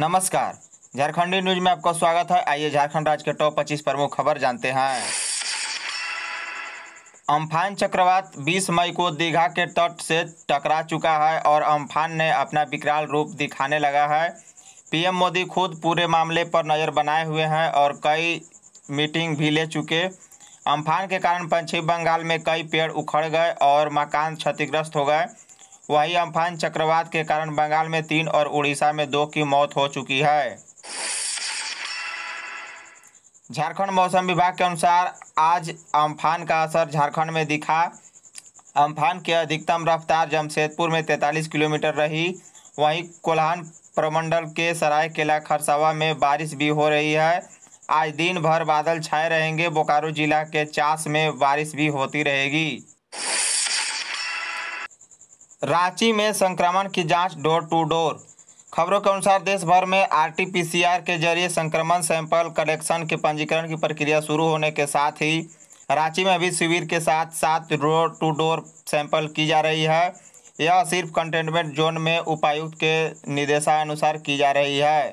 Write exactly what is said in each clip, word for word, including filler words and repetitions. नमस्कार, झारखंडी न्यूज में आपका स्वागत है। आइए झारखंड राज्य के टॉप पच्चीस प्रमुख खबर जानते हैं। अम्फान चक्रवात बीस मई को दीघा के तट से टकरा चुका है और अम्फान ने अपना विकराल रूप दिखाने लगा है। पीएम मोदी खुद पूरे मामले पर नज़र बनाए हुए हैं और कई मीटिंग भी ले चुके। अम्फान के कारण पश्चिम बंगाल में कई पेड़ उखड़ गए और मकान क्षतिग्रस्त हो गए। वहीं अम्फान चक्रवात के कारण बंगाल में तीन और उड़ीसा में दो की मौत हो चुकी है। झारखंड मौसम विभाग के अनुसार आज अम्फान का असर झारखंड में दिखा। अम्फान की अधिकतम रफ्तार जमशेदपुर में तैंतालीस किलोमीटर रही। वहीं कोल्हान प्रमंडल के सरायकेला खरसावा में बारिश भी हो रही है। आज दिन भर बादल छाए रहेंगे। बोकारो जिला के चास में बारिश भी होती रहेगी। रांची में संक्रमण की जांच डोर टू डोर। खबरों के अनुसार देश भर में आरटीपीसीआर के जरिए संक्रमण सैंपल कलेक्शन के पंजीकरण की प्रक्रिया शुरू होने के साथ ही रांची में भी शिविर के साथ साथ डोर टू डोर सैंपल की जा रही है। यह सिर्फ कंटेनमेंट जोन में उपायुक्त के निर्देशानुसार की जा रही है।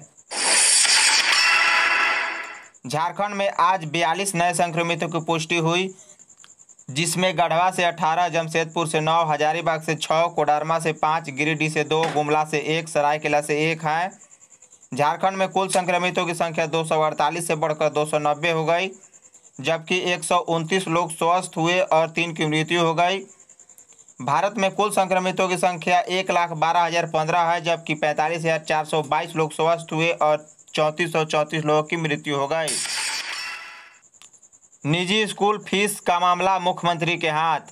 झारखंड में आज बयालीस नए संक्रमितों की पुष्टि हुई, जिसमें गढ़वा से अठारह, जमशेदपुर से नौ, हजारीबाग से छः, कोडरमा से पाँच, गिरिडीह से दो, गुमला से एक, सरायकेला से एक हैं। झारखंड में कुल संक्रमितों की संख्या दो सौ अड़तालीस से बढ़कर दो सौ नब्बे हो गई, जबकि एक सौ उनतीस लोग स्वस्थ हुए और तीन की मृत्यु हो गई। भारत में कुल संक्रमितों की संख्या एक लाख बारह हज़ार पंद्रह है, जबकि पैंतालीस हज़ार चार सौ बाईस लोग स्वस्थ हुए और चौंतीस सौ चौंतीस लोगों की मृत्यु हो गई। निजी स्कूल फीस का मामला मुख्यमंत्री के हाथ।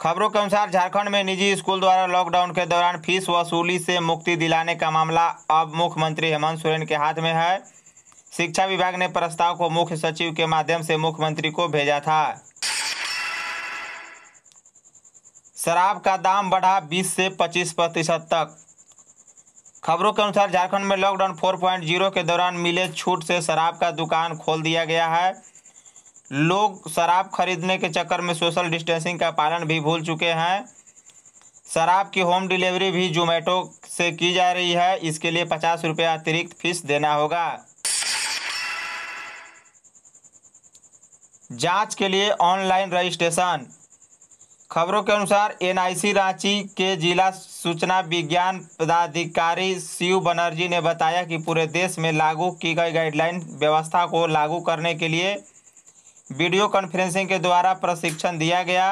खबरों के अनुसार झारखंड में निजी स्कूल द्वारा लॉकडाउन के दौरान फीस वसूली से मुक्ति दिलाने का मामला अब मुख्यमंत्री हेमंत सोरेन के हाथ में है। शिक्षा विभाग ने प्रस्ताव को मुख्य सचिव के माध्यम से मुख्यमंत्री को भेजा था। शराब का दाम बढ़ा बीस से पच्चीस प्रतिशत तक। खबरों के अनुसार झारखंड में लॉकडाउन चार पॉइंट शून्य के दौरान मिले छूट से शराब का दुकान खोल दिया गया है। लोग शराब खरीदने के चक्कर में सोशल डिस्टेंसिंग का पालन भी भूल चुके हैं। शराब की होम डिलीवरी भी जोमैटो से की जा रही है। इसके लिए पचास रुपया अतिरिक्त फीस देना होगा। जांच के लिए ऑनलाइन रजिस्ट्रेशन। खबरों के अनुसार एनआईसी रांची के जिला सूचना विज्ञान पदाधिकारी शिव बनर्जी ने बताया कि पूरे देश में लागू की गई गाइडलाइन व्यवस्था को लागू करने के लिए वीडियो कॉन्फ्रेंसिंग के द्वारा प्रशिक्षण दिया गया।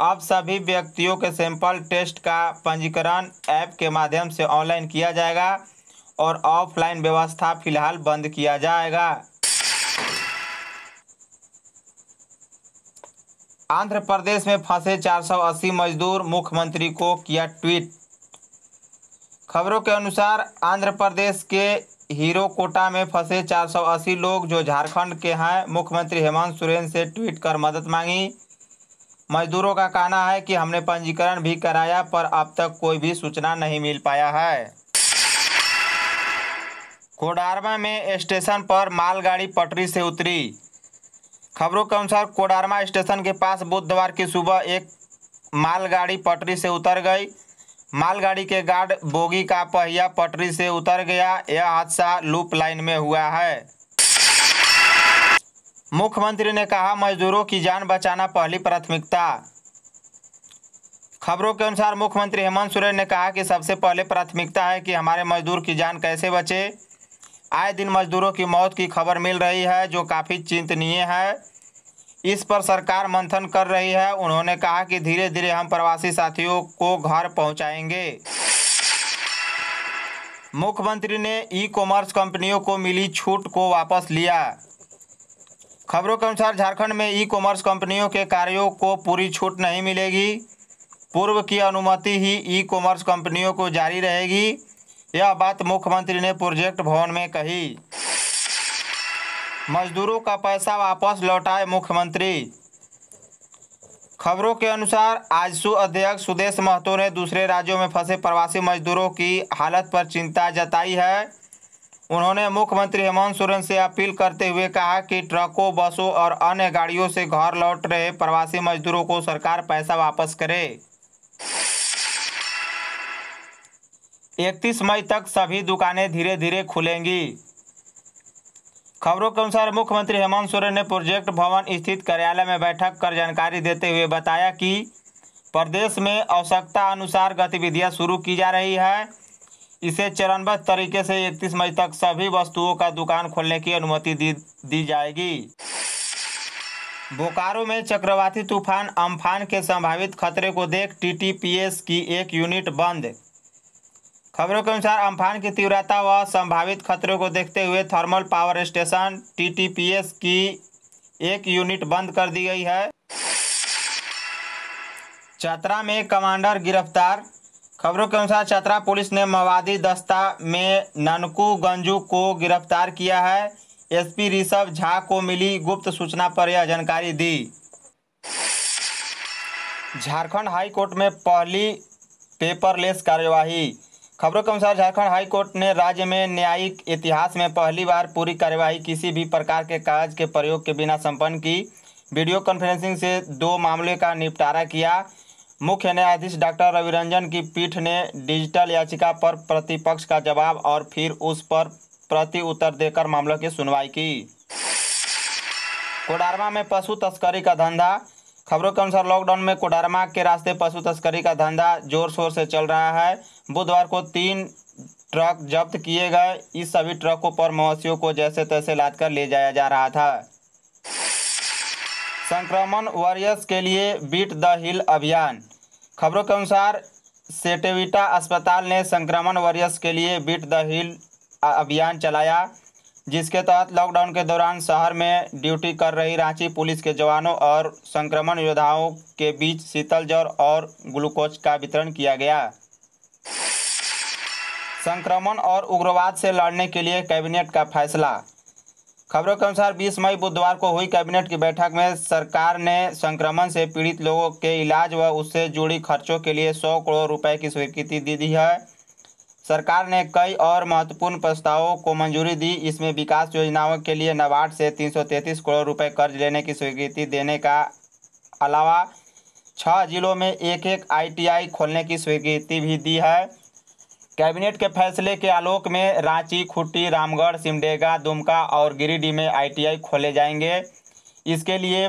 अब सभी व्यक्तियों के सैंपल टेस्ट का पंजीकरण ऐप के माध्यम से ऑनलाइन किया जाएगा और ऑफलाइन व्यवस्था फिलहाल बंद किया जाएगा। आंध्र प्रदेश में फंसे चार सौ अस्सी मजदूर, मुख्यमंत्री को किया ट्वीट। खबरों के अनुसार आंध्र प्रदेश के हीरो कोटा में फंसे चार सौ अस्सी लोग जो झारखंड के हैं, मुख्यमंत्री हेमंत सोरेन से ट्वीट कर मदद मांगी। मजदूरों का कहना है कि हमने पंजीकरण भी कराया पर अब तक कोई भी सूचना नहीं मिल पाया है। कोडरमा में स्टेशन पर मालगाड़ी पटरी से उतरी। खबरों के अनुसार कोडरमा स्टेशन के पास बुधवार की सुबह एक मालगाड़ी पटरी से उतर गई। मालगाड़ी के गार्ड बोगी का पहिया पटरी से उतर गया। यह हादसा लूप लाइन में हुआ है। मुख्यमंत्री ने कहा, मजदूरों की जान बचाना पहली प्राथमिकता। खबरों के अनुसार मुख्यमंत्री हेमंत सोरेन ने कहा कि सबसे पहले प्राथमिकता है कि हमारे मजदूर की जान कैसे बचे। आए दिन मजदूरों की मौत की खबर मिल रही है, जो काफ़ी चिंतनीय है। इस पर सरकार मंथन कर रही है। उन्होंने कहा कि धीरे धीरे हम प्रवासी साथियों को घर पहुंचाएंगे। मुख्यमंत्री ने ई कॉमर्स कंपनियों को मिली छूट को वापस लिया। खबरों के अनुसार झारखंड में ई कॉमर्स कंपनियों के कार्यों को पूरी छूट नहीं मिलेगी। पूर्व की अनुमति ही ई कॉमर्स कंपनियों को जारी रहेगी। यह बात मुख्यमंत्री ने प्रोजेक्ट भवन में कही। मजदूरों का पैसा वापस लौटाए मुख्यमंत्री। खबरों के अनुसार आजसु अध्यक्ष सुदेश महतो ने दूसरे राज्यों में फंसे प्रवासी मजदूरों की हालत पर चिंता जताई है। उन्होंने मुख्यमंत्री हेमंत सोरेन से अपील करते हुए कहा कि ट्रकों, बसों और अन्य गाड़ियों से घर लौट रहे प्रवासी मजदूरों को सरकार पैसा वापस करे। इकतीस मई तक सभी दुकानें धीरे धीरे खुलेंगी। खबरों के अनुसार मुख्यमंत्री हेमंत सोरेन ने प्रोजेक्ट भवन स्थित कार्यालय में बैठक कर जानकारी देते हुए बताया कि प्रदेश में आवश्यकता अनुसार गतिविधियां शुरू की जा रही है। इसे चरणबद्ध तरीके से इकतीस मई तक सभी वस्तुओं का दुकान खोलने की अनुमति दी, दी जाएगी। बोकारो में चक्रवाती तूफान अम्फान के संभावित खतरे को देख टीटीपीएस की एक यूनिट बंद। खबरों के अनुसार अम्फान की तीव्रता व संभावित खतरे को देखते हुए थर्मल पावर स्टेशन टीटीपीएस की एक यूनिट बंद कर दी गई है। चतरा में कमांडर गिरफ्तार। खबरों के अनुसार चतरा पुलिस ने माओवादी दस्ता में ननकू गंजू को गिरफ्तार किया है। एसपी पी ऋषभ झा को मिली गुप्त सूचना पर यह जानकारी दी। झारखंड हाईकोर्ट में पहली पेपरलेस कार्यवाही। खबरों के अनुसार झारखंड हाईकोर्ट ने राज्य में न्यायिक इतिहास में पहली बार पूरी कार्यवाही किसी भी प्रकार के कागज के प्रयोग के बिना संपन्न की। वीडियो कॉन्फ्रेंसिंग से दो मामले का निपटारा किया। मुख्य न्यायाधीश डॉक्टर रविरंजन की पीठ ने डिजिटल याचिका पर प्रतिपक्ष का जवाब और फिर उस पर प्रति उत्तर देकर मामलों की सुनवाई की। कोडरमा में पशु तस्करी का धंधा। खबरों के अनुसार लॉकडाउन में कोडरमा के रास्ते पशु तस्करी का धंधा जोर शोर से चल रहा है। बुधवार को तीन ट्रक जब्त किए गए। इस सभी ट्रकों पर मवेशियों को जैसे तैसे लादकर ले जाया जा रहा था। संक्रमण वॉरियर्स के लिए बीट द हिल अभियान। खबरों के अनुसार सेटेविटा अस्पताल ने संक्रमण वॉरियर्स के लिए बीट द हिल अभियान चलाया, जिसके तहत लॉकडाउन के दौरान शहर में ड्यूटी कर रही रांची पुलिस के जवानों और संक्रमण योद्धाओं के बीच शीतल जल और ग्लूकोज का वितरण किया गया। संक्रमण और उग्रवाद से लड़ने के लिए कैबिनेट का फैसला। खबरों के अनुसार बीस मई बुधवार को हुई कैबिनेट की बैठक में सरकार ने संक्रमण से पीड़ित लोगों के इलाज व उससे जुड़ी खर्चों के लिए सौ करोड़ रुपए की स्वीकृति दे दी है। सरकार ने कई और महत्वपूर्ण प्रस्तावों को मंजूरी दी। इसमें विकास योजनाओं के लिए नाबार्ड से तीन सौ तैंतीस करोड़ रुपए कर्ज लेने की स्वीकृति देने का अलावा छः जिलों में एक एक आई टी आई खोलने की स्वीकृति भी दी है। कैबिनेट के फैसले के आलोक में रांची, खूंटी, रामगढ़, सिमडेगा, दुमका और गिरिडीह में आई टी आई खोले जाएंगे। इसके लिए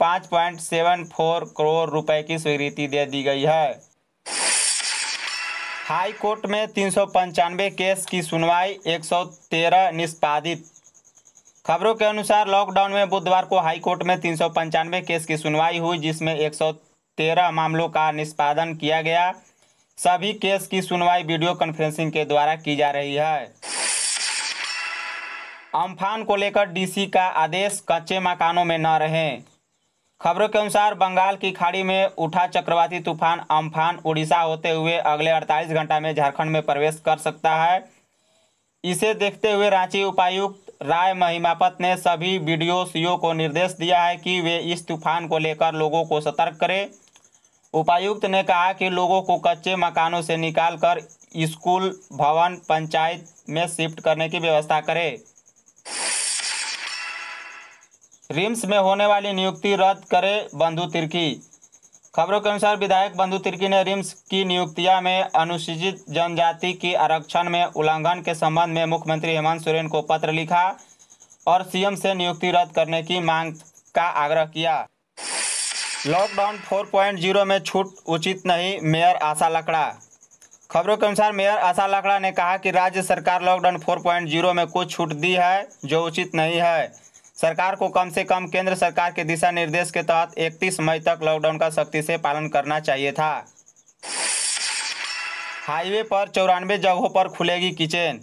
पाँच पॉइंट सात चार करोड़ रुपए की स्वीकृति दे दी गई है। हाई कोर्ट में तीन सौ पंचानवे केस की सुनवाई, एक सौ तेरह निष्पादित। खबरों के अनुसार लॉकडाउन में बुधवार को हाई कोर्ट में तीन सौ पंचानवे केस की सुनवाई हुई, जिसमें एक सौ तेरह मामलों का निष्पादन किया गया। सभी केस की सुनवाई वीडियो कॉन्फ्रेंसिंग के द्वारा की जा रही है। अम्फान को लेकर डीसी का आदेश, कच्चे मकानों में न रहें। खबरों के अनुसार बंगाल की खाड़ी में उठा चक्रवाती तूफान अम्फान उड़ीसा होते हुए अगले अड़तालीस घंटा में झारखंड में प्रवेश कर सकता है। इसे देखते हुए रांची उपायुक्त राय महिमापत ने सभी बीडीओ को निर्देश दिया है कि वे इस तूफान को लेकर लोगों को सतर्क करें। उपायुक्त ने कहा कि लोगों को कच्चे मकानों से निकालकर स्कूल भवन, पंचायत में शिफ्ट करने की व्यवस्था करें। रिम्स में होने वाली नियुक्ति रद्द करें बंधु तिर्की। खबरों के अनुसार विधायक बंधु तिर्की ने रिम्स की नियुक्तियां में अनुसूचित जनजाति के आरक्षण में उल्लंघन के संबंध में मुख्यमंत्री हेमंत सोरेन को पत्र लिखा और सीएम से नियुक्ति रद्द करने की मांग का आग्रह किया। लॉकडाउन चार पॉइंट शून्य में छूट उचित नहीं, मेयर आशा लकड़ा। खबरों के अनुसार मेयर आशा लकड़ा ने कहा कि राज्य सरकार लॉकडाउन चार पॉइंट शून्य में कुछ छूट दी है जो उचित नहीं है। सरकार को कम से कम केंद्र सरकार के दिशा निर्देश के तहत इकतीस मई तक लॉकडाउन का सख्ती से पालन करना चाहिए था। हाईवे पर चौरानवे जगहों पर खुलेगी किचन।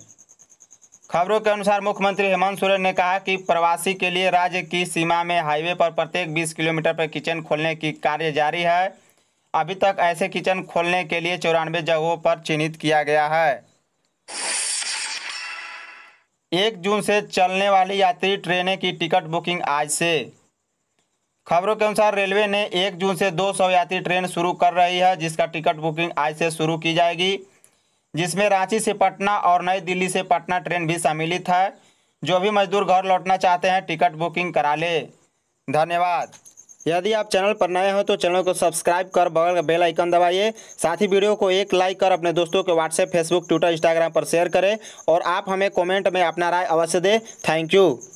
खबरों के अनुसार मुख्यमंत्री हेमंत सोरेन ने कहा कि प्रवासी के लिए राज्य की सीमा में हाईवे पर प्रत्येक बीस किलोमीटर पर किचन खोलने की कार्य जारी है। अभी तक ऐसे किचन खोलने के लिए चौरानवे जगहों पर चिन्हित किया गया है। एक जून से चलने वाली यात्री ट्रेनें की टिकट बुकिंग आज से। खबरों के अनुसार रेलवे ने एक जून से दो सौ यात्री ट्रेन शुरू कर रही है, जिसका टिकट बुकिंग आज से शुरू की जाएगी, जिसमें रांची से पटना और नई दिल्ली से पटना ट्रेन भी सम्मिलित है। जो भी मजदूर घर लौटना चाहते हैं टिकट बुकिंग करा ले। धन्यवाद। यदि आप चैनल पर नए हो तो चैनल को सब्सक्राइब कर बगल का बेल आइकन दबाइए। साथ ही वीडियो को एक लाइक कर अपने दोस्तों के व्हाट्सएप, फेसबुक, ट्विटर, इंस्टाग्राम पर शेयर करें और आप हमें कमेंट में अपना राय अवश्य दें। Thank you.